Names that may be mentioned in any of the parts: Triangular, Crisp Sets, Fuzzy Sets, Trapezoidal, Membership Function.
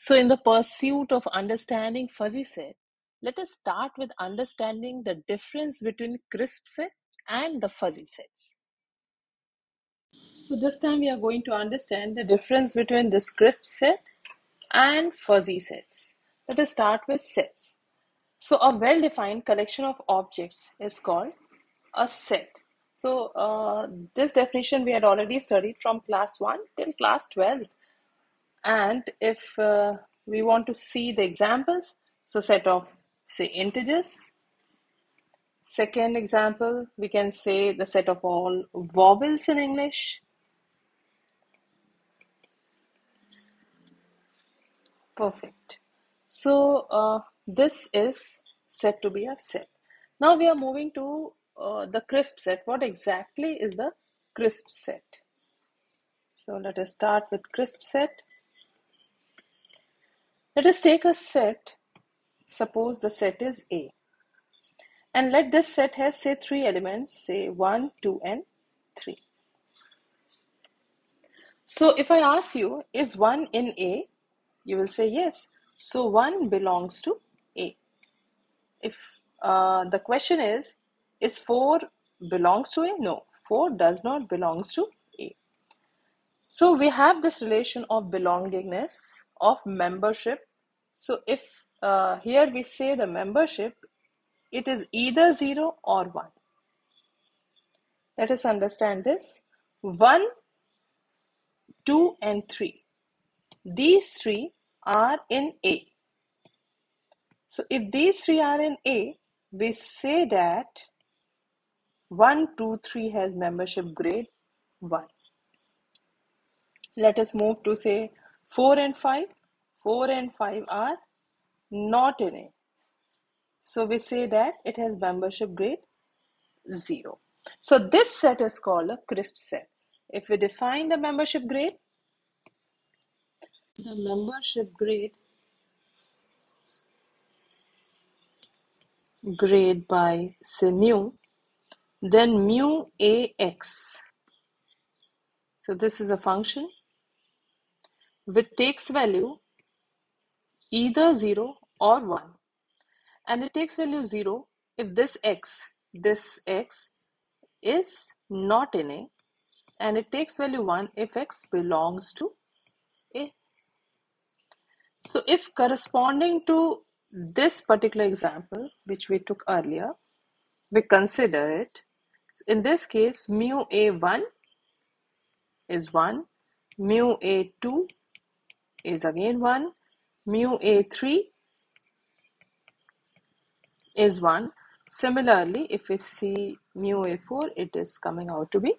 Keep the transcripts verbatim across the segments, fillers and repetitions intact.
So in the pursuit of understanding fuzzy set, let us start with understanding the difference between crisp set and the fuzzy sets. So this time we are going to understand the difference between this crisp set and fuzzy sets. Let us start with sets. So a well-defined collection of objects is called a set. So uh, this definition we had already studied from class one till class twelve. And if uh, we want to see the examples, so set of, say, integers. Second example, we can say the set of all vowels in English. Perfect. So uh, this is said to be a set. Now we are moving to uh, the crisp set. What exactly is the crisp set? So let us start with crisp set. Let us take a set, suppose the set is A, and let this set has, say, three elements, say one, two and three. So if I ask you, is one in A? You will say yes. So one belongs to A. If uh, the question is, is four belongs to A? No, four does not belong to A. So we have this relation of belongingness, of membership. So if uh, here we say the membership, it is either zero or one. Let us understand this. one, two and three. These three are in A. So if these three are in A, we say that one, two, three has membership grade one. Let us move to, say, four and five. four and five are not in A. So we say that it has membership grade zero. So this set is called a crisp set. If we define the membership grade, the membership grade grade by, say, mu, then mu A X. So this is a function which takes value either zero or one. And it takes value zero if this x, this x is not in A, and it takes value one if x belongs to A. So if corresponding to this particular example, which we took earlier, we consider it. In this case, mu A one is one, mu A two is again one, mu A three is one. Similarly, if we see mu A four, it is coming out to be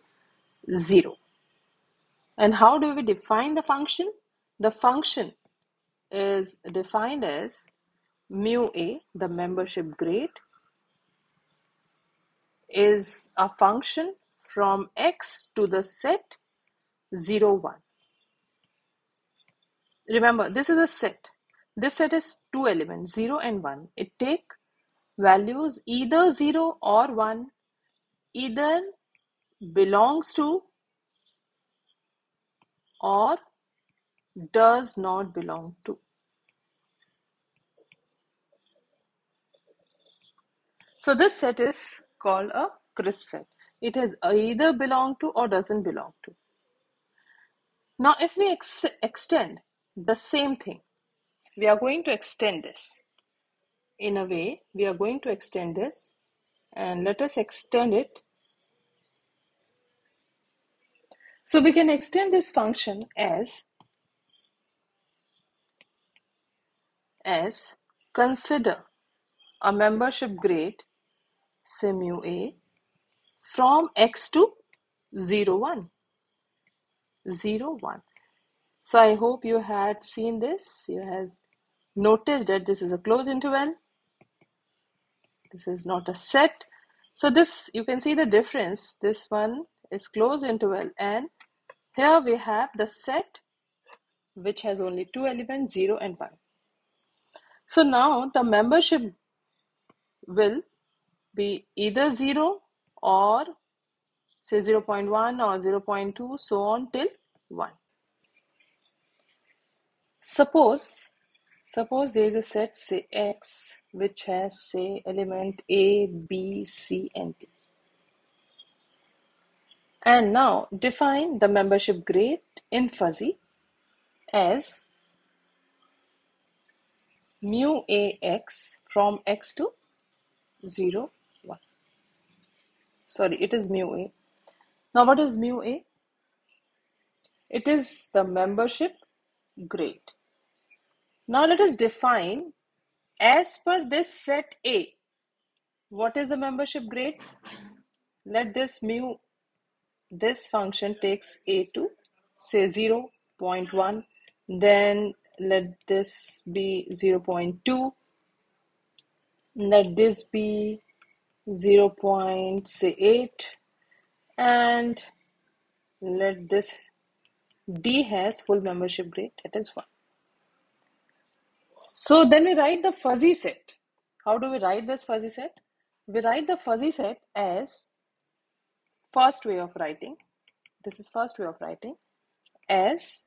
zero. And how do we define the function? The function is defined as mu A, the membership grade, is a function from X to the set zero, one. Remember, this is a set. This set is two elements, zero and one. It take values either zero or one, either belongs to or does not belong to. So this set is called a crisp set. It has either belong to or doesn't belong to. Now if we ex extend the same thing, we are going to extend this. In a way, we are going to extend this, and let us extend it. So we can extend this function as, as consider a membership grade, say mu A, from X to zero, one. So I hope you had seen this. You have noticed that this is a closed interval. This is not a set. So this, you can see the difference. This one is closed interval, and here we have the set which has only two elements, zero and one. So now the membership will be either zero or, say, zero point one or zero point two, so on till one. Suppose Suppose there is a set, say X, which has, say, element A, B, C, and D. And now define the membership grade in Fuzzy as mu A X from X to zero, one. Sorry, it is mu A. Now what is mu A? It is the membership grade. Now let us define as per this set A. What is the membership grade? Let this mu, this function takes A to say zero point one, then let this be zero point two, let this be zero point eight, and let this D has full membership grade, that is one. So then we write the fuzzy set. How do we write this fuzzy set? We write the fuzzy set as first way of writing. This is first way of writing as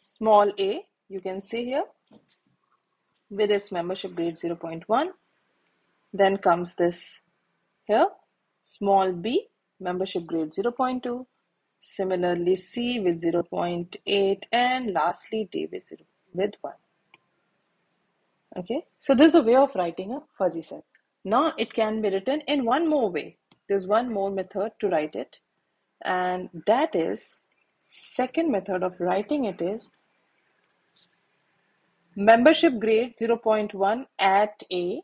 small a, you can see here, with its membership grade zero point one. Then comes this here, small b, membership grade zero point two. Similarly, c with zero point eight, and lastly d with zero with one. Okay, so this is a way of writing a fuzzy set. Now it can be written in one more way. There's one more method to write it, and that is, second method of writing it is membership grade zero point one at A,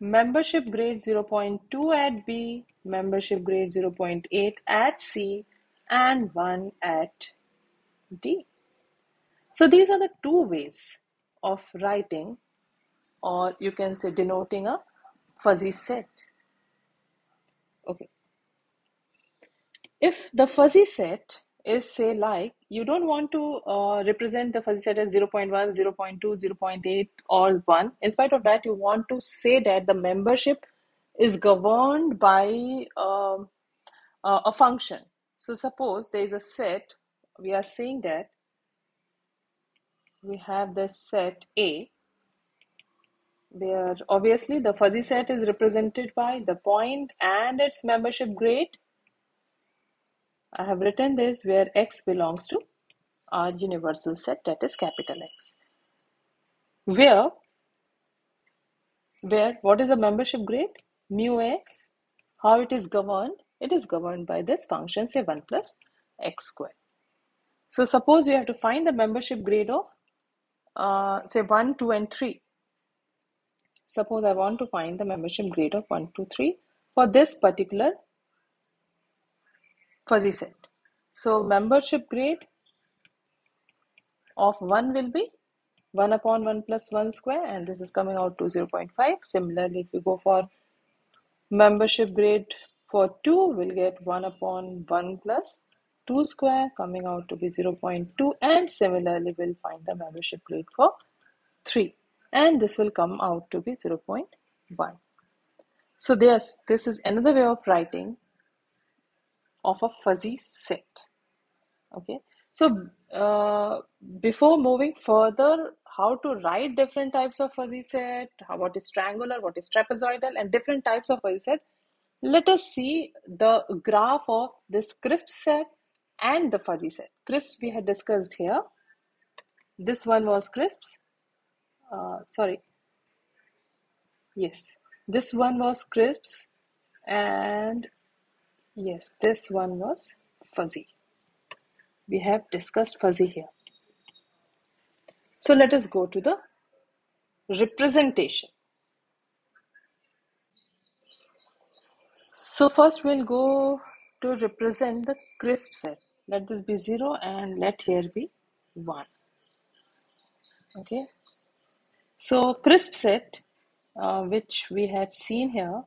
membership grade zero point two at B, membership grade zero point eight at C, and one at D. So these are the two ways of writing, or you can say denoting a fuzzy set. Okay. If the fuzzy set is, say, like, you don't want to uh, represent the fuzzy set as zero point one, zero point two, zero point eight, or one. In spite of that, you want to say that the membership is governed by uh, uh, a function. So suppose there is a set, we are saying that we have this set A, where obviously the fuzzy set is represented by the point and its membership grade. I have written this where X belongs to our universal set, that is capital X. Where, where, what is the membership grade? Mu X. How it is governed? It is governed by this function, say one plus X squared. So suppose we have to find the membership grade of uh, say one, two, and three. Suppose I want to find the membership grade of one, two, three for this particular fuzzy set. So membership grade of one will be one upon one plus one square, and this is coming out to zero point five. Similarly, if we go for membership grade for two, we'll get one upon one plus two square, coming out to be zero point two, and similarly we'll find the membership grade for three, and this will come out to be zero point one. So this, this is another way of writing of a fuzzy set. Okay, so uh, before moving further, how to write different types of fuzzy set, how, what is triangular, what is trapezoidal, and different types of fuzzy set, let us see the graph of this crisp set and the fuzzy set. Crisp we had discussed here. This one was crisps. Uh, sorry. Yes, this one was crisps, and yes, this one was fuzzy. We have discussed fuzzy here. So let us go to the representation. So first we'll go to represent the crisp set. Let this be zero and let here be one. Okay. So crisp set, uh, which we had seen here,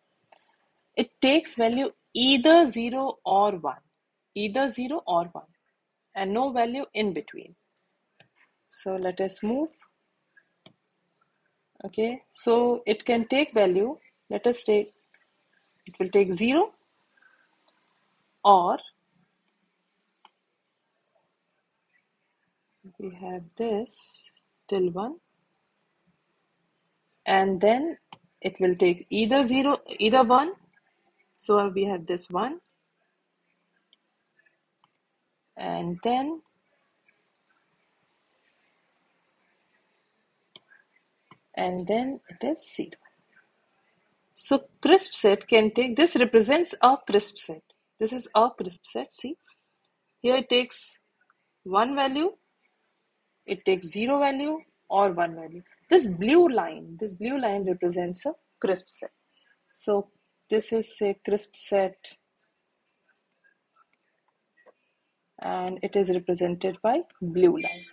it takes value either zero or one, either zero or one, and no value in between. So let us move. Okay. So it can take value. Let us take, it will take zero or we have this till one, and then it will take either zero, either one. So we have this one, and then and then it is zero. So crisp set can take, this represents a crisp set. This is a crisp set. See, here it takes one value, it takes zero value, or one value. This blue line, this blue line represents a crisp set. So this is a crisp set, and it is represented by blue line.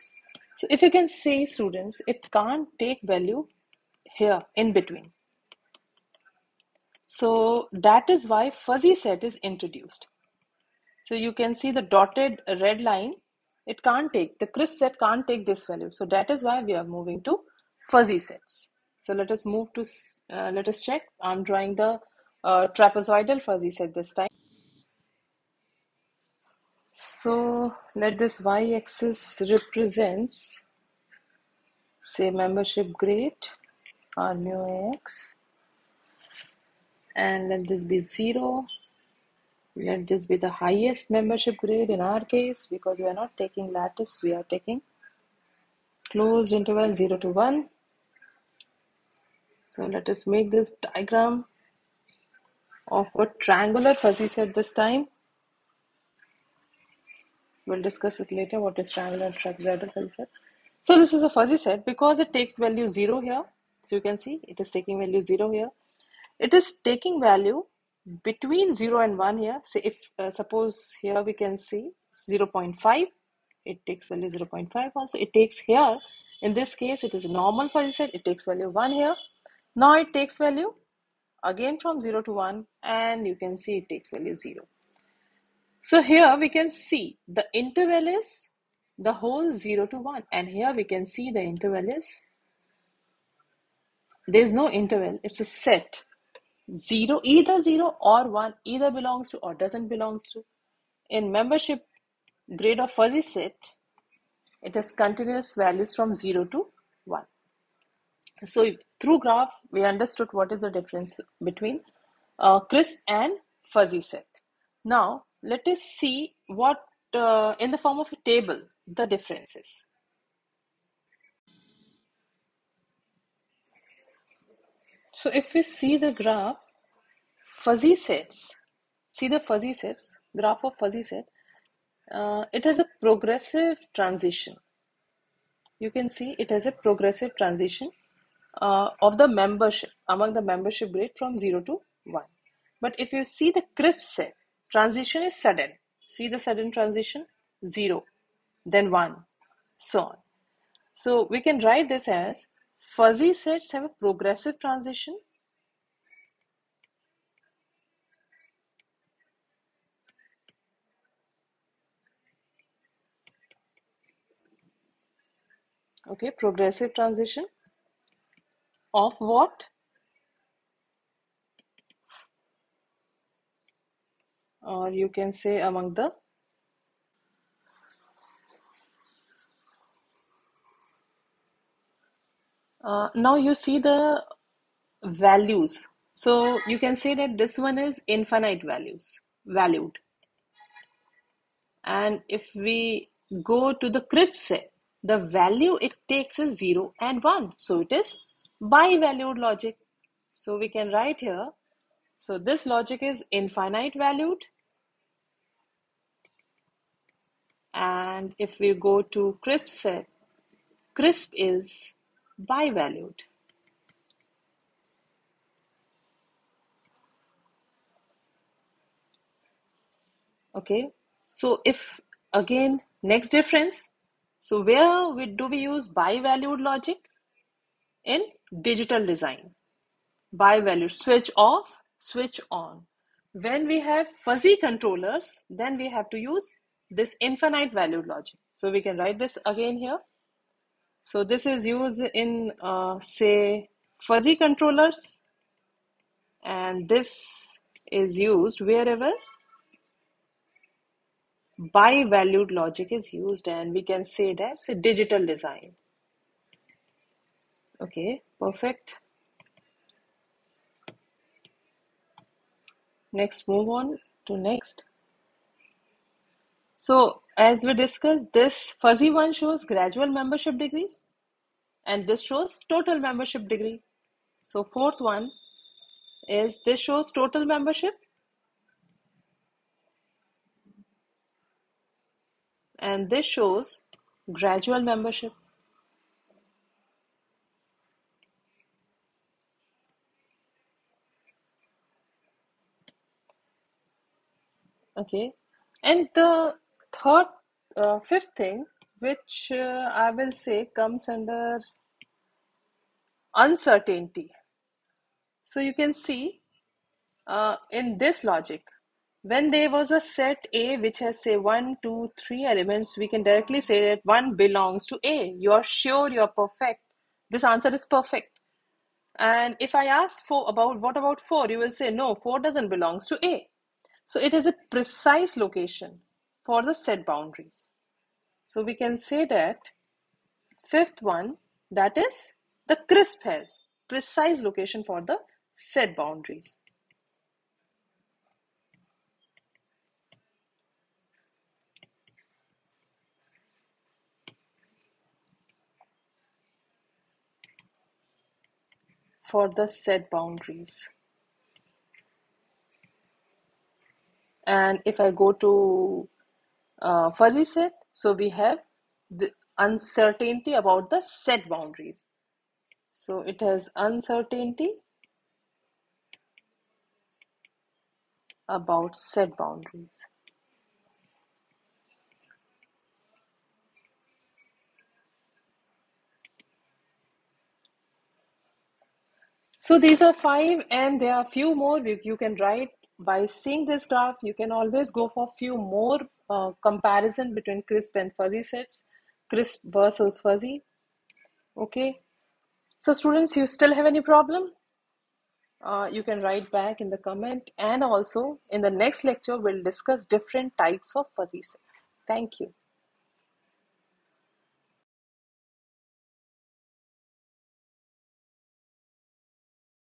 So if you can see, students, it can't take value here in between. So that is why fuzzy set is introduced. So you can see the dotted red line, it can't take, the crisp set can't take this value. So that is why we are moving to fuzzy sets. So let us move to, uh, let us check. I'm drawing the uh, trapezoidal fuzzy set this time. So let this y-axis represents, say, membership grade, R mu A X. And let this be zero. Let this be the highest membership grade in our case, because we are not taking lattice, we are taking closed interval zero to one. So let us make this diagram of a triangular fuzzy set this time. We'll discuss it later, what is triangular and trapezoidal fuzzy set. So this is a fuzzy set because it takes value zero here. So you can see it is taking value zero here. It is taking value between zero and one here. So if uh, suppose here we can see zero point five, it takes value zero point five also. It takes here, in this case it is a normal fuzzy set, it takes value one here. Now it takes value again from zero to one, and you can see it takes value zero. So here we can see the interval is the whole zero to one, and here we can see the interval is, there is no interval, it's a set. Zero, either zero or one, either belongs to or doesn't belongs to. In membership grade of fuzzy set, it has continuous values from zero to one. So if, through graph, we understood what is the difference between uh, crisp and fuzzy set. Now let us see what uh, in the form of a table the difference is. So if we see the graph, fuzzy sets, see the fuzzy sets, graph of fuzzy set, uh, it has a progressive transition. You can see it has a progressive transition uh, of the membership, among the membership grade from zero to one. But if you see the crisp set, transition is sudden. See the sudden transition, zero, then one, so on. So we can write this as, fuzzy sets have a progressive transition okay progressive transition of what or you can say among the Uh, now you see the values. So you can say that this one is infinite values, valued. And if we go to the crisp set, the value it takes is zero and one. So it is bivalued logic. So we can write here. So this logic is infinite valued. And if we go to crisp set, crisp is bivalued. Okay, so if again next difference, so where we, do we use bivalued logic? In digital design, bivalued, switch off, switch on. When we have fuzzy controllers, then we have to use this infinite valued logic. So we can write this again here. So this is used in, uh, say, fuzzy controllers, and this is used wherever bi-valued logic is used, and we can say that's a digital design. Okay, perfect. Next, move on to next. So as we discussed, this fuzzy one shows gradual membership degrees, and this shows total membership degree. So fourth one is this shows total membership, and this shows gradual membership. Okay, and the third, uh, fifth thing, which uh, I will say comes under uncertainty. So you can see uh, in this logic, when there was a set A which has say one, two, three elements, we can directly say that one belongs to A. You are sure you are perfect. This answer is perfect. And if I ask for about what about four, you will say no, four doesn't belong to A. So it is a precise location for the set boundaries. So we can say that fifth one, that is the crisp, has precise location for the set boundaries. For the set boundaries. And if I go to uh, fuzzy set, so we have the uncertainty about the set boundaries. So it has uncertainty about set boundaries. So these are five, and there are few more which you can write. By seeing this graph, you can always go for few more uh, comparison between crisp and fuzzy sets, crisp versus fuzzy. Okay, so students, you still have any problem? Uh, you can write back in the comment, and also in the next lecture, we'll discuss different types of fuzzy sets. Thank you.